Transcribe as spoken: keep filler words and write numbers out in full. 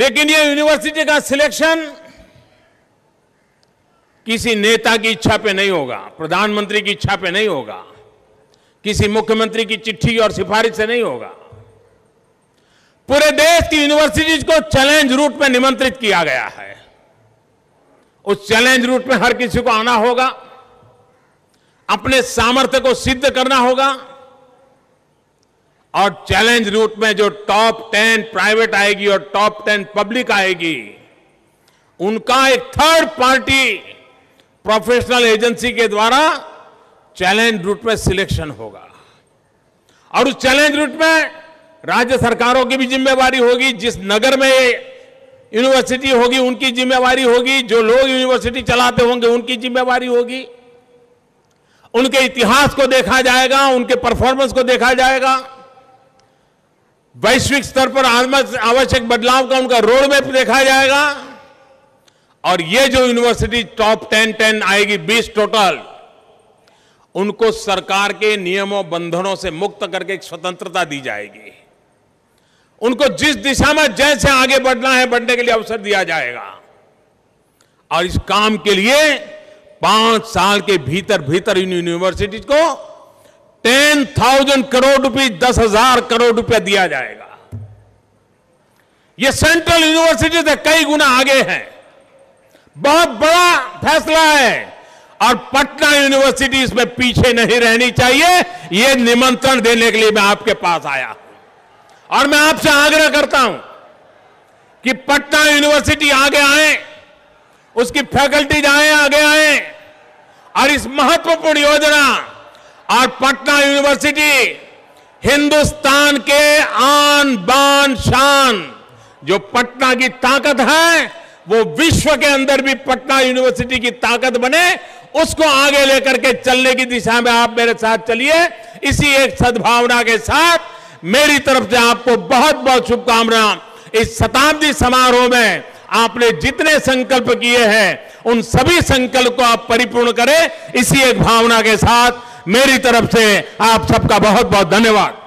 लेकिन ये यूनिवर्सिटी का सिलेक्शन किसी नेता की इच्छा पे नहीं होगा, प्रधानमंत्री की इच्छा पे नहीं होगा, किसी मुख्यमंत्री की चिट्ठी और सिफारिश से नहीं होगा। पूरे देश की यूनिवर्सिटीज को चैलेंज रूट में निमंत्रित किया गया है। उस चैलेंज रूट में हर किसी को आना होगा, अपने सामर्थ्य को सिद्ध करना होगा और चैलेंज रूट में जो टॉप टेन प्राइवेट आएगी और टॉप टेन पब्लिक आएगी, उनका एक थर्ड पार्टी प्रोफेशनल एजेंसी के द्वारा चैलेंज रूट में सिलेक्शन होगा। और उस चैलेंज रूट में राज्य सरकारों की भी जिम्मेवारी होगी, जिस नगर में यूनिवर्सिटी होगी उनकी जिम्मेवारी होगी, जो लोग यूनिवर्सिटी चलाते होंगे उनकी जिम्मेवारी होगी। उनके इतिहास को देखा जाएगा, उनके परफॉर्मेंस को देखा जाएगा, वैश्विक स्तर पर आवश्यक बदलाव का उनका रोड मैप देखा जाएगा। और ये जो यूनिवर्सिटी टॉप टेन टेन आएगी, बीस टोटल, उनको सरकार के नियमों बंधनों से मुक्त करके एक स्वतंत्रता दी जाएगी। उनको जिस दिशा में जैसे आगे बढ़ना है बढ़ने के लिए अवसर दिया जाएगा। और इस काम के लिए पांच साल के भीतर भीतर इन यूनिवर्सिटीज को टेन थाउजेंड करोड़ रुपये दस हजार करोड़ रुपया दिया जाएगा। ये सेंट्रल यूनिवर्सिटी से कई गुना आगे हैं, बहुत बड़ा फैसला है। और पटना यूनिवर्सिटी इसमें पीछे नहीं रहनी चाहिए। ये निमंत्रण देने के लिए मैं आपके पास आया और मैं आपसे आग्रह करता हूं कि पटना यूनिवर्सिटी आगे आए, उसकी फैकल्टीज आए आगे आए और इस महत्वपूर्ण योजना, और पटना यूनिवर्सिटी हिंदुस्तान के आन बान शान, जो पटना की ताकत है वो विश्व के अंदर भी पटना यूनिवर्सिटी की ताकत बने, उसको आगे लेकर के चलने की दिशा में आप मेरे साथ चलिए। इसी एक सद्भावना के साथ मेरी तरफ से आपको बहुत बहुत शुभकामनाएं। इस शताब्दी समारोह में आपने जितने संकल्प किए हैं उन सभी संकल्प को आप परिपूर्ण करें। इसी एक भावना के साथ मेरी तरफ से आप सबका बहुत बहुत धन्यवाद।